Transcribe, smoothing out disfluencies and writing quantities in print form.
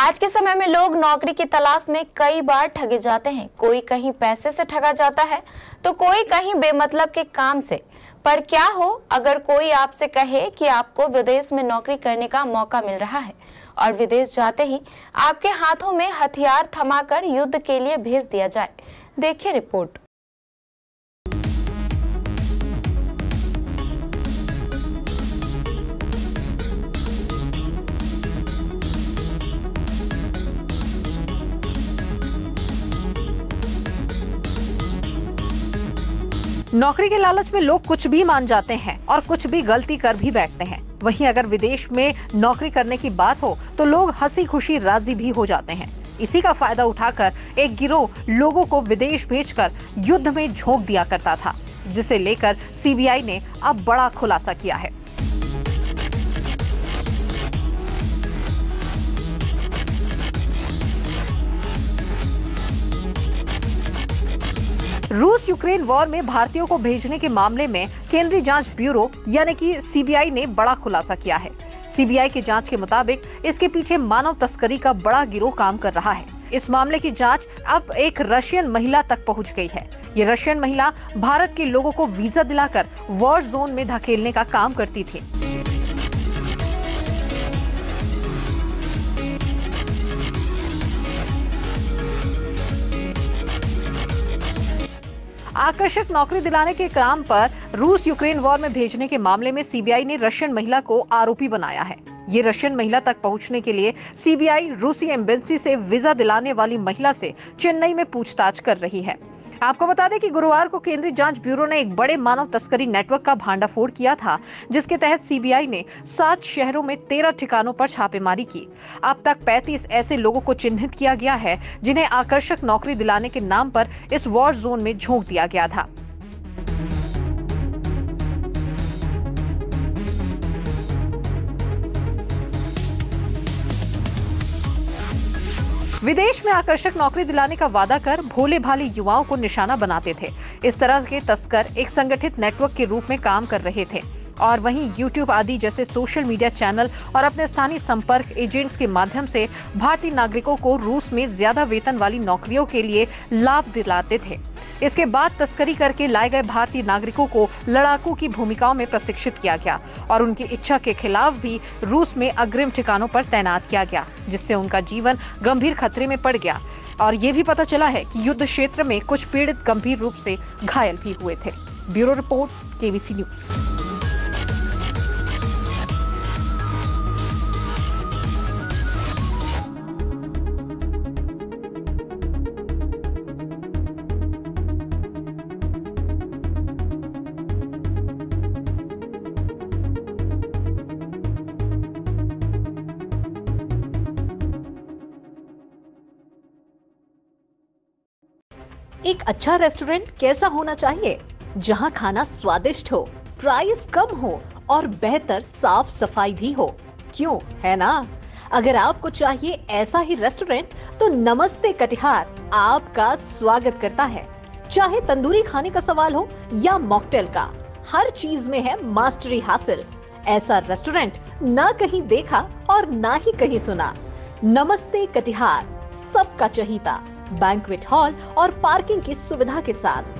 आज के समय में लोग नौकरी की तलाश में कई बार ठगे जाते हैं। कोई कहीं पैसे से ठगा जाता है तो कोई कहीं बेमतलब के काम से। पर क्या हो अगर कोई आपसे कहे कि आपको विदेश में नौकरी करने का मौका मिल रहा है और विदेश जाते ही आपके हाथों में हथियार थमाकर युद्ध के लिए भेज दिया जाए। देखिए रिपोर्ट। नौकरी के लालच में लोग कुछ भी मान जाते हैं और कुछ भी गलती कर भी बैठते हैं। वहीं अगर विदेश में नौकरी करने की बात हो तो लोग हंसी खुशी राजी भी हो जाते हैं। इसी का फायदा उठाकर एक गिरोह लोगों को विदेश भेजकर युद्ध में झोंक दिया करता था, जिसे लेकर सीबीआई ने अब बड़ा खुलासा किया है। रूस यूक्रेन वॉर में भारतीयों को भेजने के मामले में केंद्रीय जांच ब्यूरो यानी कि सीबीआई ने बड़ा खुलासा किया है। सीबीआई की जांच के मुताबिक इसके पीछे मानव तस्करी का बड़ा गिरोह काम कर रहा है। इस मामले की जांच अब एक रशियन महिला तक पहुंच गई है। ये रशियन महिला भारत के लोगों को वीजा दिलाकर वॉर जोन में धकेलने का काम करती थी। आकर्षक नौकरी दिलाने के काम पर रूस यूक्रेन वॉर में भेजने के मामले में सीबीआई ने रशियन महिला को आरोपी बनाया है। ये रशियन महिला तक पहुंचने के लिए सीबीआई रूसी एम्बेसी से वीजा दिलाने वाली महिला से चेन्नई में पूछताछ कर रही है। आपको बता दें कि गुरुवार को केंद्रीय जांच ब्यूरो ने एक बड़े मानव तस्करी नेटवर्क का भांडाफोड़ किया था, जिसके तहत सीबीआई ने 7 शहरों में 13 ठिकानों पर छापेमारी की। अब तक 35 ऐसे लोगों को चिन्हित किया गया है जिन्हें आकर्षक नौकरी दिलाने के नाम पर इस वॉर जोन में झोंक दिया गया था। विदेश में आकर्षक नौकरी दिलाने का वादा कर भोले भाले युवाओं को निशाना बनाते थे। इस तरह के तस्कर एक संगठित नेटवर्क के रूप में काम कर रहे थे और वहीं YouTube आदि जैसे सोशल मीडिया चैनल और अपने स्थानीय संपर्क एजेंट्स के माध्यम से भारतीय नागरिकों को रूस में ज्यादा वेतन वाली नौकरियों के लिए लाभ दिलाते थे। इसके बाद तस्करी करके लाए गए भारतीय नागरिकों को लड़ाकू की भूमिकाओं में प्रशिक्षित किया गया और उनकी इच्छा के खिलाफ भी रूस में अग्रिम ठिकानों पर तैनात किया गया, जिससे उनका जीवन गंभीर खतरे में पड़ गया। और ये भी पता चला है कि युद्ध क्षेत्र में कुछ पीड़ित गंभीर रूप से घायल भी हुए थे। Bureau report, KBC news. एक अच्छा रेस्टोरेंट कैसा होना चाहिए? जहां खाना स्वादिष्ट हो, प्राइस कम हो और बेहतर साफ सफाई भी हो। क्यों, है ना? अगर आपको चाहिए ऐसा ही रेस्टोरेंट तो नमस्ते कटिहार आपका स्वागत करता है। चाहे तंदूरी खाने का सवाल हो या मॉकटेल का, हर चीज में है मास्टरी हासिल। ऐसा रेस्टोरेंट ना कहीं देखा और ना ही कहीं सुना। नमस्ते कटिहार सबका चहीता, बैंक्वेट हॉल और पार्किंग की सुविधा के साथ